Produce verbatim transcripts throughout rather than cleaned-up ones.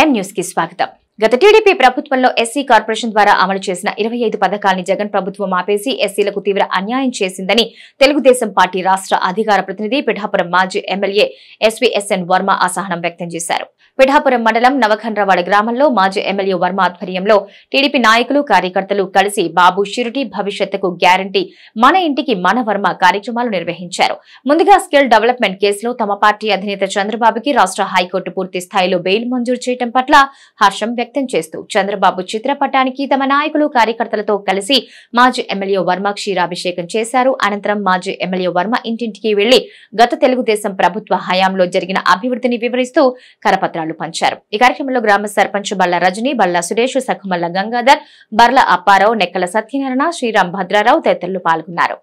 M news కి స్వాగతం. గత టీడీపీ ప్రభుత్వంలో ఎస్సీ కార్పొరేషన్ ద్వారా అమలు చేసిన ఇరవై ఐదు పథకాలను జగన్ ప్రభుత్వం ఆపేసి ఎస్సీలకు తీవ్ర అన్యాయం చేసిందని తెలుగుదేశం పార్టీ రాష్ట్ర అధికార ప్రతినిధి పిఠాపురం మాజీ ఎమ్మెల్యే ఎస్వీఎస్ఎన్ వర్మ అసహనం వ్యక్తం చేశారు. పిఠాపురం మండలం నవఖండ్రవాడ గ్రామంలో మాజీ ఎమ్మెల్యే వర్మ ఆధ్వర్యంలో టీడీపీ నాయకులు కార్యకర్తలు కలిసి బాబు షిరిటీ భవిష్యత్తుకు గ్యారంటీ మన ఇంటికి మన వర్మ కార్యక్రమాలు నిర్వహించారు. ముందుగా స్కిల్ డెవలప్మెంట్ కేసులో తమ పార్టీ అధినేత చంద్రబాబుకి రాష్ట్ర హైకోర్టు పూర్తి స్థాయిలో బెయిల్ మంజూరు చేయడం పట్ల హర్షం వ్యక్తం చేస్తూ చంద్రబాబు చిత్రపటానికి తమ నాయకులు కార్యకర్తలతో కలిసి మాజీ ఎమ్మెల్యే వర్మ క్షీరాభిషేకం చేశారు. అనంతరం మాజీ ఎమ్మెల్యే వర్మ ఇంటింటికి వెళ్లి గత తెలుగుదేశం ప్రభుత్వ హయాంలో జరిగిన అభివృద్ధిని వివరిస్తూ కరపత్రాలు పంచారు. ఈ కార్యక్రమంలో గ్రామ సర్పంచ్ బల్ల రజని, బల్ల సురేష్, సఖమల్ల గంగాధర్, బర్ల అప్పారావు, నెక్కల సత్యనారాయణ, శ్రీరామ్ భద్రారావు తదితరులు పాల్గొన్నారు.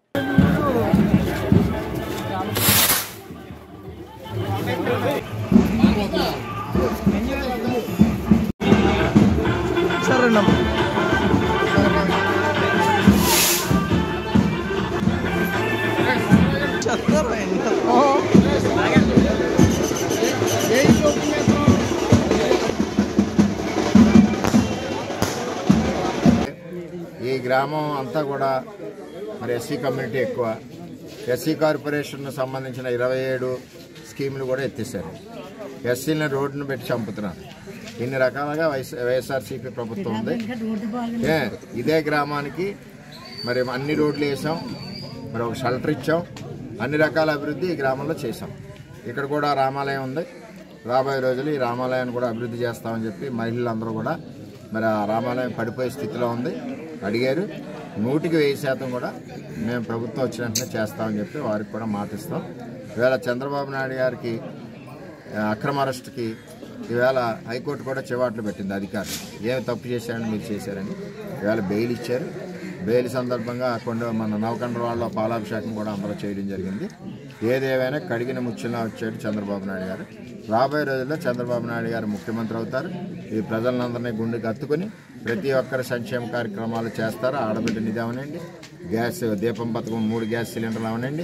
ఈ గ్రామం అంతా కూడా మరి ఎస్సీ కమ్యూనిటీ ఎక్కువ. ఎస్సీ కార్పొరేషన్ సంబంధించిన ఇరవై ఏడు స్కీములు కూడా ఎత్తేసారు. ఎస్సీని రోడ్డును పెట్టి చంపుతున్నారు. ఇన్ని రకాలుగా వైఎస్ వైఎస్ఆర్సీపీ ప్రభుత్వం ఉంది. ఇదే గ్రామానికి మరి అన్ని రోడ్లు వేసాం, మరి ఒక షెల్టర్ ఇచ్చాం, అన్ని రకాల అభివృద్ధి ఈ గ్రామంలో చేశాం. ఇక్కడ కూడా రామాలయం ఉంది. రాబోయే రోజులు ఈ రామాలయాన్ని కూడా అభివృద్ధి చేస్తామని చెప్పి మహిళలందరూ కూడా మరి ఆ రామాలయం పడిపోయే స్థితిలో ఉంది అడిగారు. నూటికి వెయ్యి శాతం కూడా మేము ప్రభుత్వం వచ్చిన వెంటనే చేస్తామని చెప్పి వారికి కూడా మాటిస్తాం. ఈవేళ చంద్రబాబు నాయుడు గారికి అక్రమ అరెస్ట్కి ఈవేళ హైకోర్టు కూడా చివాట్లు పెట్టింది. అధికారులు ఏమి తప్పు చేశారని మీరు చేశారని ఈవేళ బెయిల్ ఇచ్చారు. బెయిల్ సందర్భంగా కొండ మన నవకండ్రవాడలో పాలాభిషేకం కూడా అందరూ చేయడం జరిగింది. ఏదేమైనా కడిగిన ముచ్చులా వచ్చాడు చంద్రబాబు నాయుడు గారు. రాబోయే రోజుల్లో చంద్రబాబు నాయుడు గారు ముఖ్యమంత్రి అవుతారు. ఈ ప్రజలందరినీ గుండెకి హత్తుకుని ప్రతి ఒక్కరి సంక్షేమ కార్యక్రమాలు చేస్తారు. ఆడబిడ్డ నిధి అవనండి, గ్యాస్ దీపం పథకం మూడు గ్యాస్ సిలిండర్లు అవనండి,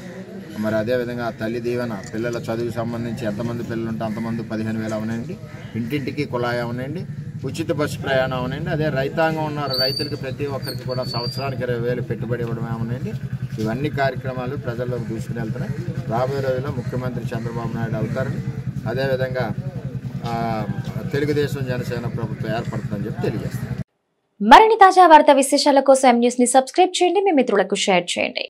మరి అదేవిధంగా తల్లి దీవెన, పిల్లల చదువుకు సంబంధించి ఎంతమంది పిల్లలు ఉంటే అంతమంది పదిహేను వేలు అవనండి, ఇంటింటికి కుళాయి అవనండి, ఉచిత బస్సు ప్రయాణం అవనండి, అదే రైతాంగం ఉన్నారు రైతులకు ప్రతి ఒక్కరికి కూడా సంవత్సరానికి ఇరవై వేలు పెట్టుబడి ఇవ్వడం అవనండి. ఇవన్నీ కార్యక్రమాలు ప్రజల్లోకి దూసుకుని వెళ్తున్నాయి. రాబోయే రోజుల్లో ముఖ్యమంత్రి చంద్రబాబు నాయుడు అవుతారని, అదేవిధంగా తెలుగుదేశం జనసేన ప్రభుత్వం ఏర్పడుతుందని చెప్పి తెలియజేస్తారు. మరిన్ని తాజా వార్తా విశేషాల కోసం ఎం న్యూస్ ని సబ్స్క్రైబ్ చేయండి, మీ మిత్రులకు షేర్ చేయండి.